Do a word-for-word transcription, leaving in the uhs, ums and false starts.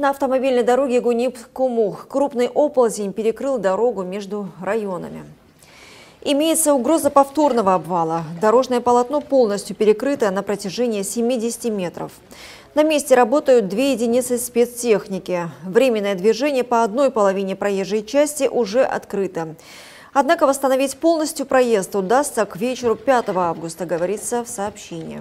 На автомобильной дороге Гунип-Кумух крупный оползень перекрыл дорогу между районами. Имеется угроза повторного обвала. Дорожное полотно полностью перекрыто на протяжении семидесяти метров. На месте работают две единицы спецтехники. Временное движение по одной половине проезжей части уже открыто. Однако восстановить полностью проезд удастся к вечеру пятого августа, говорится в сообщении.